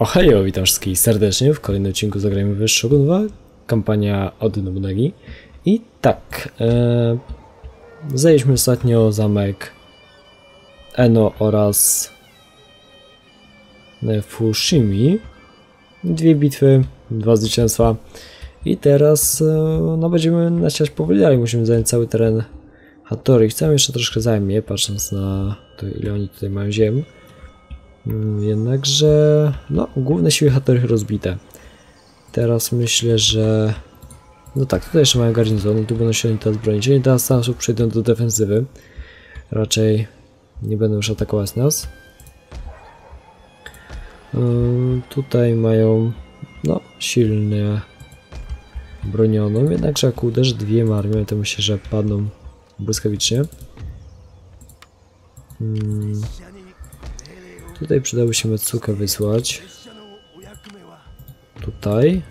Ohajo, witam wszystkich serdecznie w kolejnym odcinku zagrajmy w Shogun 2, kampania od Nobunagi. I tak, zajęliśmy ostatnio zamek Eno oraz Fushimi. Dwie bitwy, dwa zwycięstwa. I teraz no, będziemy naciąć powoli dalej, musimy zająć cały teren Hattori. Chcemy jeszcze troszkę zajmie, patrząc na to, ile oni tutaj mają ziem. Jednakże no, główne siły Hattori rozbite. Teraz myślę, że no tak, tutaj jeszcze mają garnizon i tu będą się oni teraz bronić, czyli teraz sam przejdą do defensywy. Raczej nie będą już atakować nas. Tutaj mają no, silnie bronioną, jednakże jak uderzy dwiema armiami, to myślę, że padną błyskawicznie. Tutaj przydałoby się Metsukę wysłać. Tutaj.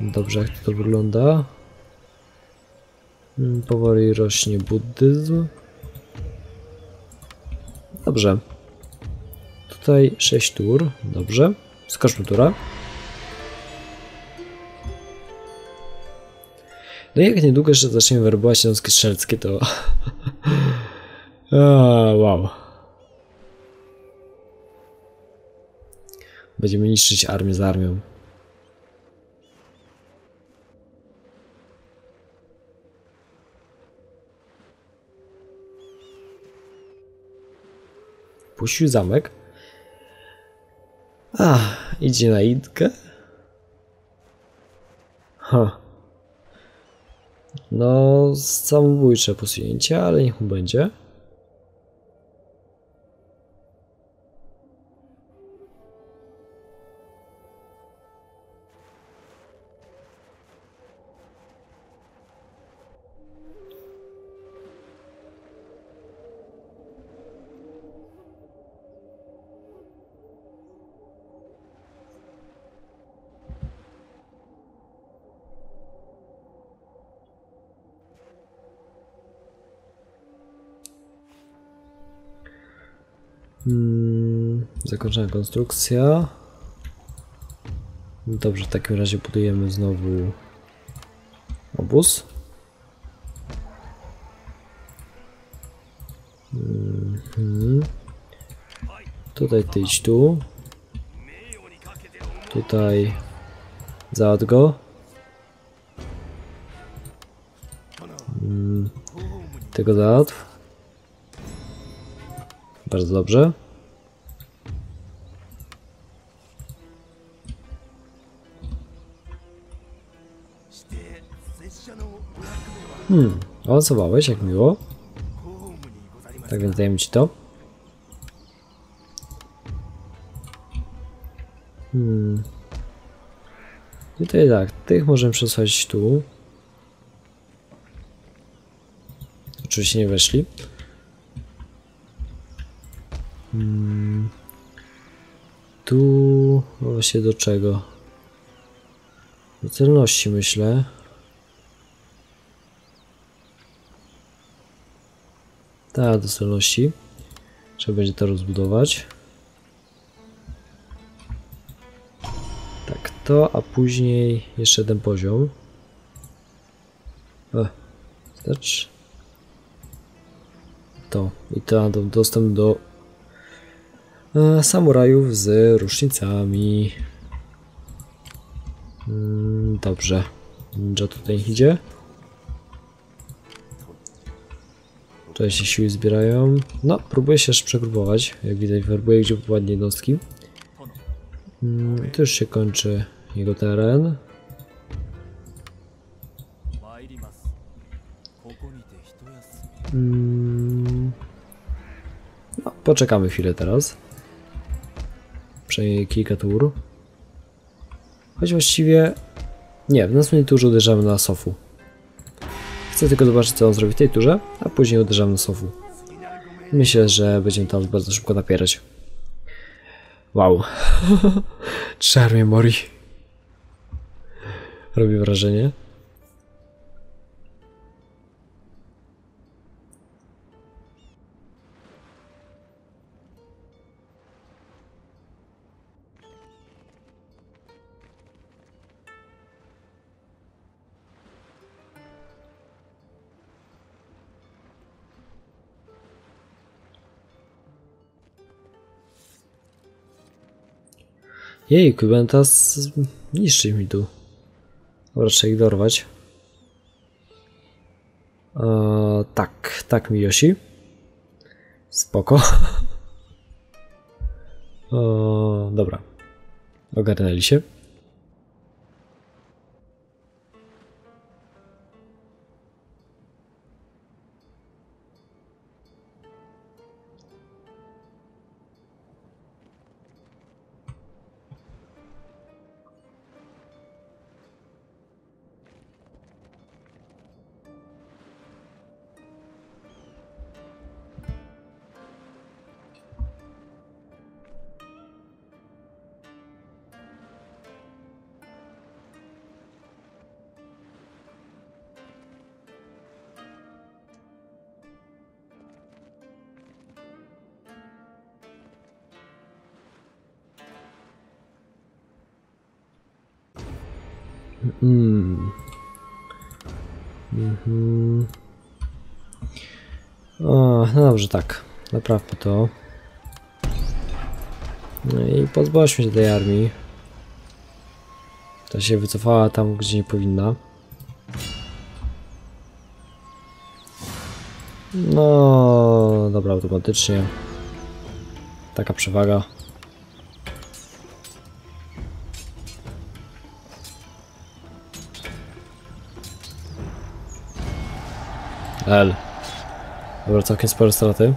Dobrze, jak to wygląda. Powoli rośnie buddyzm. Dobrze. Tutaj 6 tur. Dobrze. Skoczmy tura. No i jak niedługo jeszcze zaczniemy werbować śląskie strzelckie, to... wow. Będziemy niszczyć armię za armią. Puścił zamek. Idzie na Hidake. No, samobójcze posunięcie, ale niech mu będzie. Zakończona konstrukcja. Dobrze, w takim razie budujemy znowu obóz. Tutaj ty idź tu. Tutaj załatw go. Tego załatw. Bardzo dobrze. Awansowałeś, jak miło. Tak więc dajemy ci to. I tutaj tak, tych możemy przesłać tu. Oczywiście nie weszli. Tu właśnie do czego? Do celności myślę. Tak, do celności. Trzeba będzie to rozbudować. Tak to, a później jeszcze jeden poziom. Wstecz. To. I to dostęp do samurajów z rusznicami. Dobrze. Ninja tutaj idzie. Tutaj się siły zbierają. No, próbuję się jeszcze przegrupować. Jak widać, werbuję gdzie ładnie jednostki. Tu już się kończy jego teren. No, poczekamy chwilę teraz. Przynajmniej kilka tur. Choć właściwie... Nie, w następnej turze uderzamy na Sofu. Chcę tylko zobaczyć, co on zrobi w tej turze, a później uderzamy na Sofu. Myślę, że będziemy tam bardzo szybko napierać. Wow. Trzy armie Mori. Robi wrażenie. Jej, Kubenta zniszczy mi tu. Dobra, trzeba ich dorwać. Tak, tak Miyoshi. Spoko. Dobra. Ogarnęli się. O, no dobrze, tak. Naprawmy to. No i pozbądźmy się tej armii. Ta się wycofała tam, gdzie nie powinna. No, dobra, automatycznie. Taka przewaga. L. Dobra, całkiem spore straty.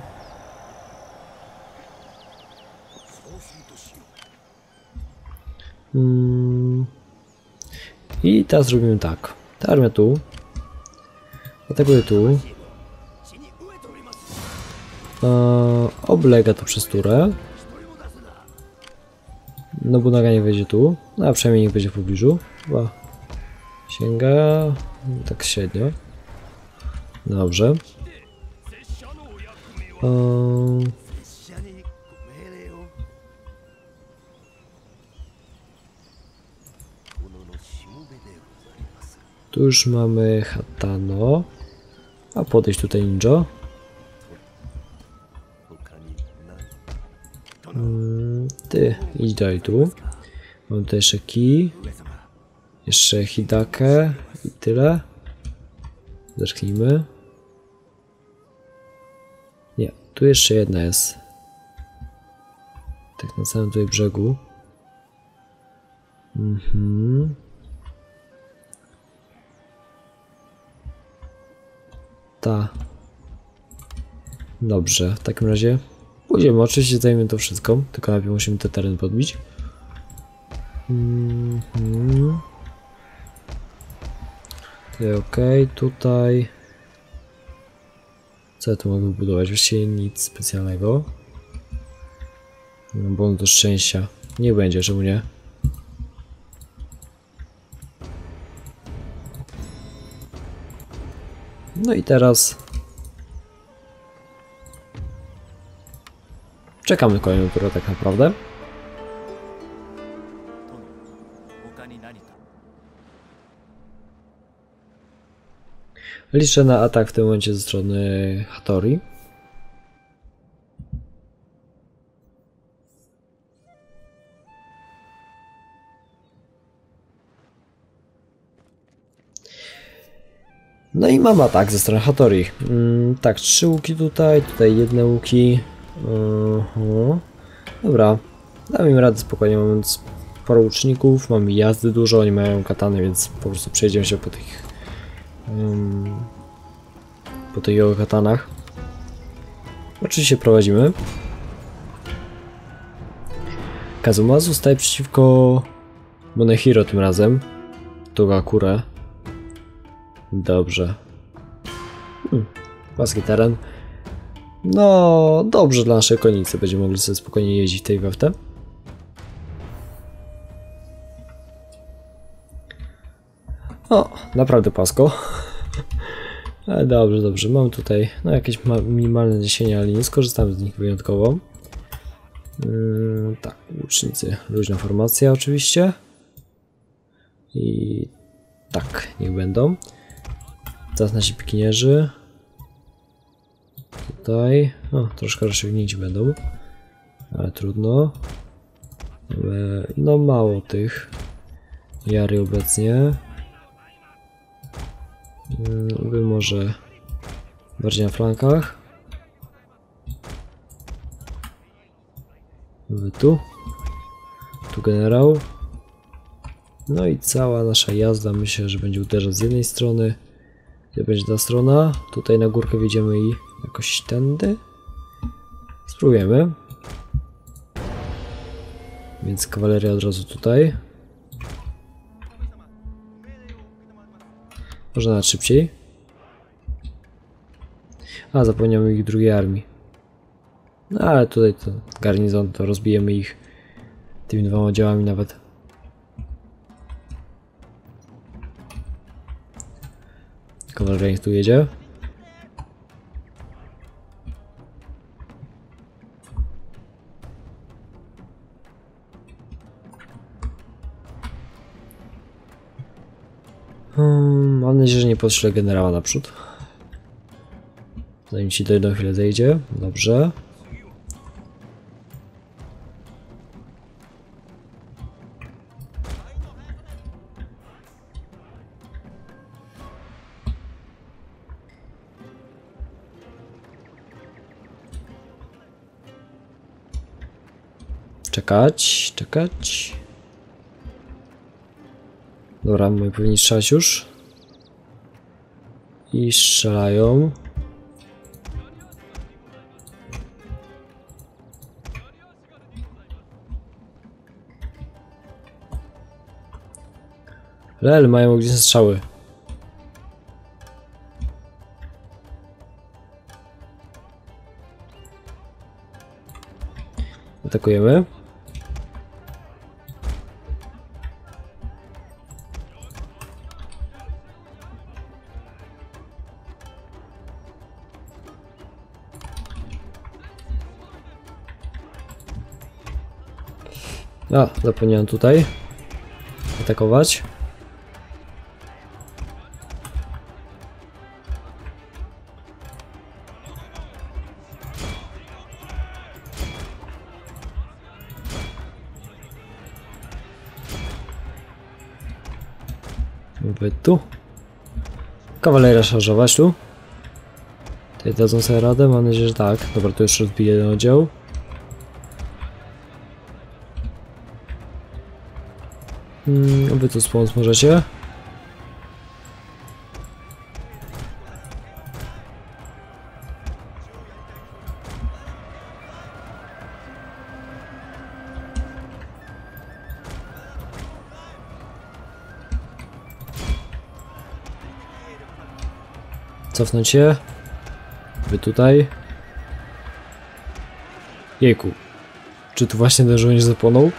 I teraz zrobimy tak. Ta armia tu. Atakuje tu. Oblega to przez turę. Nobunaga nie wejdzie tu. No, a przynajmniej nie będzie w pobliżu. Chyba sięga tak średnio. Dobrze. Tu już mamy Hatano. A podejść tutaj Ninjo. Ty, idź dalej tu. Mam tutaj jeszcze Ki. Jeszcze Hidake. I tyle. Zerknijmy. Nie, tu jeszcze jedna jest. Tak na samym tutaj brzegu. Ta. Dobrze, w takim razie pójdziemy, oczywiście zajmiemy to wszystko, tylko najpierw musimy ten teren podbić. Okej, tutaj... Co ja tu mogę budować? Właściwie nic specjalnego. Błąd do szczęścia. Nie będzie, czemu nie? No i teraz... Czekamy kolejną turę tak naprawdę. Liczę na atak w tym momencie ze strony Hattori. No i mam atak ze strony Hattori. Tak, 3 łuki tutaj, tutaj jedne łuki. Dobra, dam im radę spokojnie, mamy sporo łuczników, mamy jazdy dużo, oni mają katany, więc po prostu przejdziemy się po tych... po tych jego katanach. Oczywiście prowadzimy. Kazuma zostaje przeciwko Monehiro tym razem. Tugakure. Dobrze. Płaski teren. No, dobrze dla naszej konicy. Będziemy mogli sobie spokojnie jeździć tej weftę. O, naprawdę płasko. Ale dobrze, dobrze. Mam tutaj no, jakieś minimalne niesienia, ale nie skorzystamy z nich wyjątkowo. Tak, łucznicy. Luźna formacja oczywiście. I tak, niech będą. Teraz nasi pikinierzy. Tutaj. O, troszkę rozciągnięci będą. Ale trudno. No mało tych jary obecnie. Wy może bardziej na flankach. Wy tu. Tu generał. No i cała nasza jazda, myślę, że będzie uderzać z jednej strony. Gdzie będzie ta strona? Tutaj na górkę wjedziemy i jakoś tędy. Spróbujemy. Więc kawaleria od razu tutaj. Może nawet szybciej. A, zapomniałem ich drugiej armii. No ale tutaj to garnizon, to rozbijemy ich tymi dwoma oddziałami nawet. Kawaleria niech tu jedzie. Mam nadzieję, że nie poszle generała naprzód. Zanim ci dojdą chwilę zejdzie. Dobrze. Czekać, czekać. Dobra, my powinni strzelać już. I strzelają. Lel, mają gdzieś strzały. Atakujemy. A, zapomniałem tutaj atakować. Mówię tu. Kawaleria szarżować tu. Tutaj dadzą sobie radę, mam nadzieję, że tak. Dobra, to już rozbiję jeden oddział. Wy tu spomóc możecie. Cofnąć się. Wy tutaj. Jejku. Czy tu właśnie ten żołnierz zapłonął?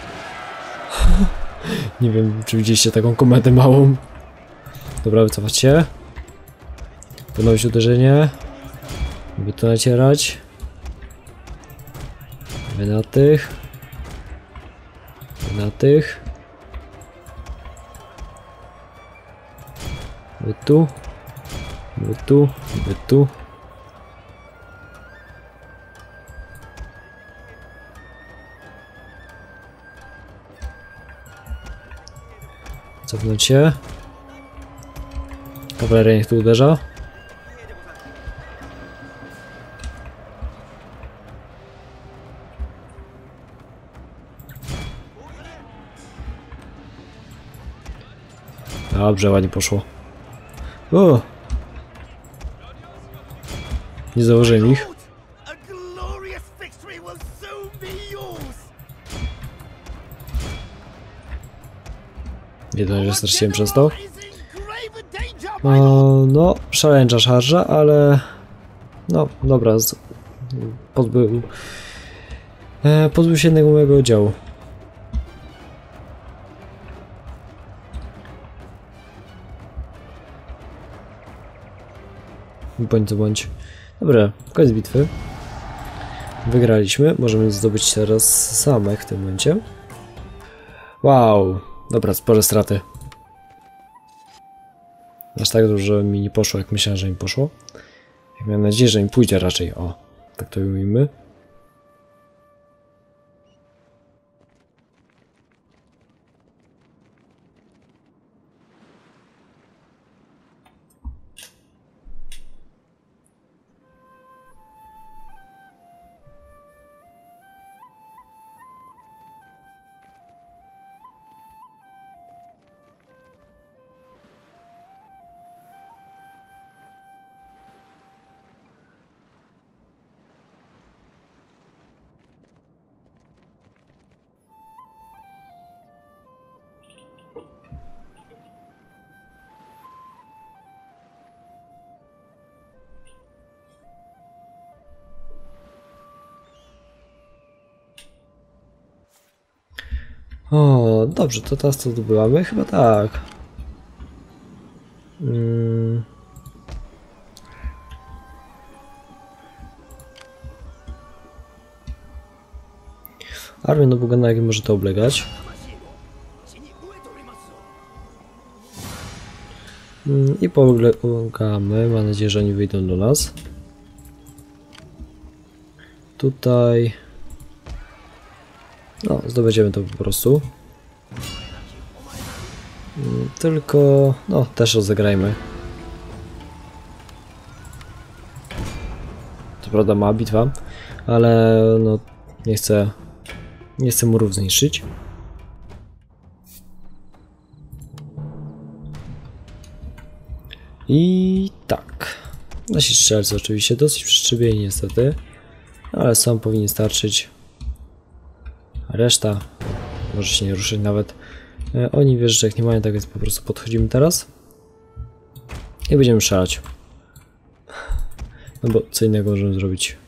Nie wiem, czy widzieliście taką kometę małą. Dobra, wycofać się. Ponownie uderzenie. By to nacierać. Wy na tych. Wy na tych. Wy tu. Wy tu. Wy tu. Cofnąć się. Kawaleria niech tu uderza. Dobrze, ładnie poszło. O! Nie zauważyłem ich. Jeden, że straciłem przez to. No, szaleńcza szarża, ale... No, dobra. Pozbył się jednego mojego oddziału. Bądź co bądź. Dobra, koniec bitwy. Wygraliśmy. Możemy zdobyć teraz samek w tym momencie. Wow. Dobra, spore straty. Aż tak dużo mi nie poszło, jak myślałem, że mi poszło. Jak miałem nadzieję, że mi pójdzie raczej. O, tak to ujmijmy. O, dobrze, to teraz to zdobywamy? Chyba tak. Armię Nobunaga może to oblegać. I pomagamy. Mam nadzieję, że oni wyjdą do nas. Tutaj... No, zdobędziemy to po prostu. Tylko... No, też rozegrajmy. Co prawda ma bitwa, ale no nie chcę... Nie chcę murów zniszczyć. I tak. Nasi strzelcy oczywiście dosyć przyczepieni niestety. Ale sam powinien starczyć. Reszta może się nie ruszyć nawet. Oni wiesz, że jak nie mają, tak więc po prostu podchodzimy teraz. I będziemy szalać. No bo co innego możemy zrobić.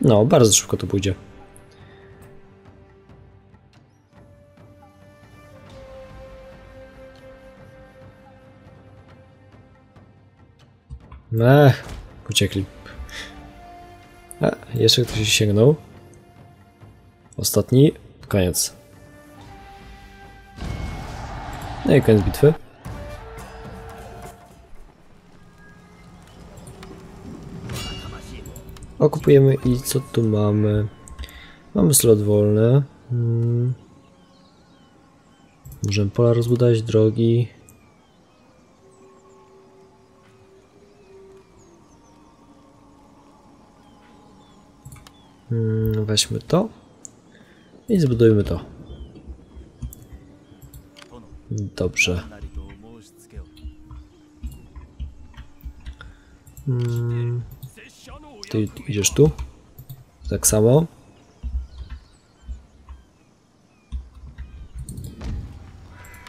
No, bardzo szybko to pójdzie. Ech, uciekli. Jeszcze ktoś sięgnął. Ostatni, koniec. No i koniec bitwy. Okupujemy i co tu mamy? Mamy slot wolny. Możemy pola rozbudować, drogi. Weźmy to i zbudujmy to. Dobrze. Ty idziesz tu, tak samo.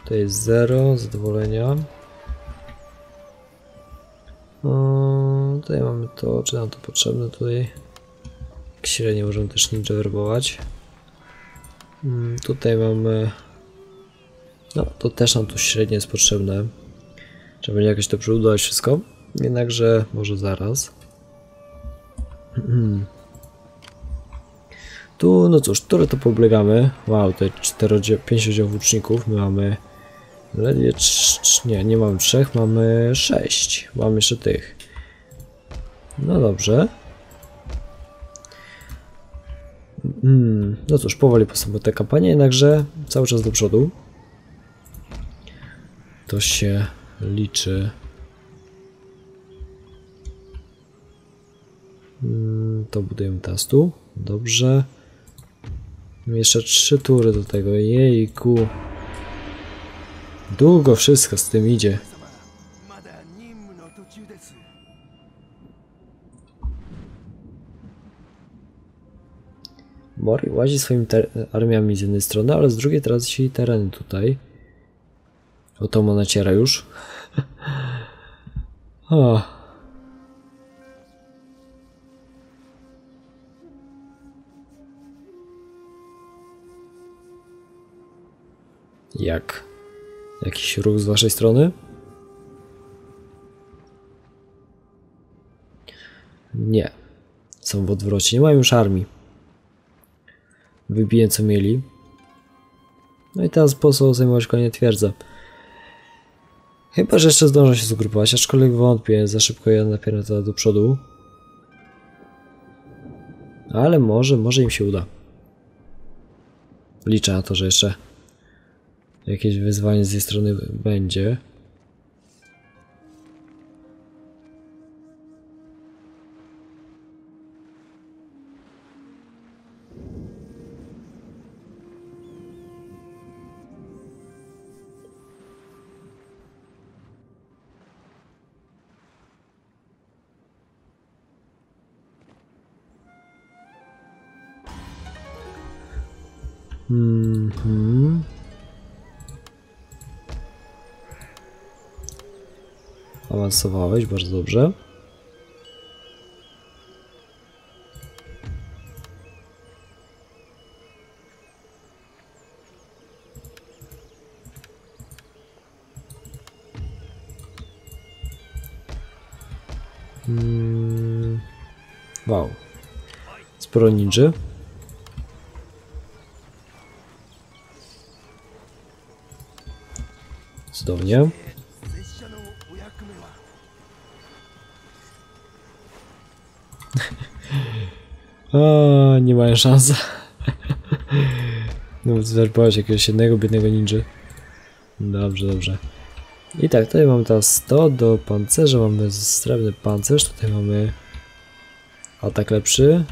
To jest 0, zadowolenia. O, tutaj mamy to, czy nam to potrzebne tutaj. Średnio możemy też ninja werbować. Tutaj mamy... No, to też nam tu średnio jest potrzebne. Trzeba będzie jakoś to przybudować wszystko. Jednakże może zaraz. Tu, no cóż, które to poblegamy. Wow, tutaj 5 włóczników. My mamy ledwie... nie mamy 3, mamy 6. Mamy jeszcze tych. No dobrze. No cóż, powoli postępuje ta kampania, jednakże cały czas do przodu. To się liczy. To budujemy teraz tu. Dobrze. Jeszcze 3 tury do tego. Jejku. Długo wszystko z tym idzie. Mori łazi swoimi armiami z jednej strony, ale z drugiej traci tereny tutaj. Oto mu naciera już. O. Jak? Jakiś ruch z waszej strony? Nie. są w odwrocie. Nie mają już armii. Wybiję co mieli. No i teraz po co zajmować konie twierdza? Chyba że jeszcze zdążą się zgrupować, aczkolwiek wątpię, za szybko jadę napierdę do przodu. Ale może im się uda. Liczę na to, że jeszcze jakieś wyzwanie z tej strony będzie. Awansowałeś, bardzo dobrze. Wow. Sporo ninży. Cudownie. O, nie mają szans. No, zwerbowałeś jakiegoś jednego biednego ninja. Dobrze, dobrze. I tak, tutaj mamy teraz 100 do pancerza. Mamy srebrny pancerz. Tutaj mamy atak lepszy.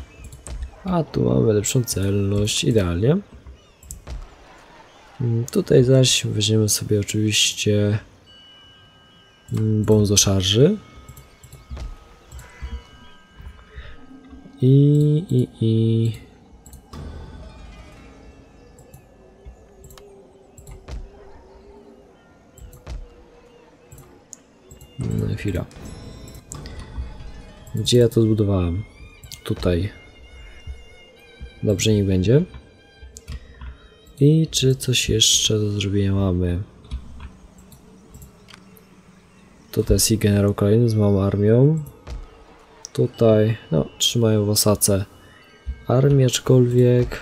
A tu mamy lepszą celność. Idealnie. Tutaj zaś weźmiemy sobie oczywiście bonus do szarży. I no, chwila. Gdzie ja to zbudowałem? Tutaj. Dobrze, niech będzie. I czy coś jeszcze do zrobienia mamy? Tutaj jest i generał kolejny z małą armią. Tutaj, no, trzymają w Osace armię, aczkolwiek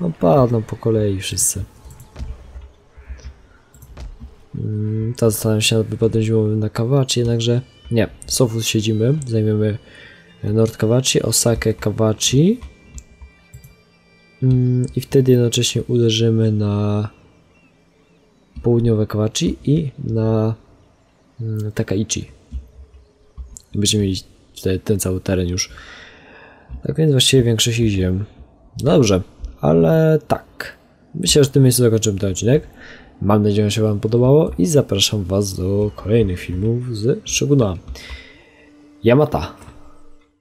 no padną po kolei wszyscy. Ta zastanawiam się nad wypadem zimowym na Kawachi, jednakże nie, w Sofus siedzimy, zajmiemy Nord Kawachi, Osakę Kawachi i wtedy jednocześnie uderzymy na południowe Kawachi i na Takaichi. Będziemy mieli ten cały teren już. Tak więc właściwie większość ich ziem. Dobrze, ale tak. Myślę, że w tym miejscu zakończymy ten odcinek. Mam nadzieję, że się wam podobało i zapraszam was do kolejnych filmów z Shoguna. Yamata.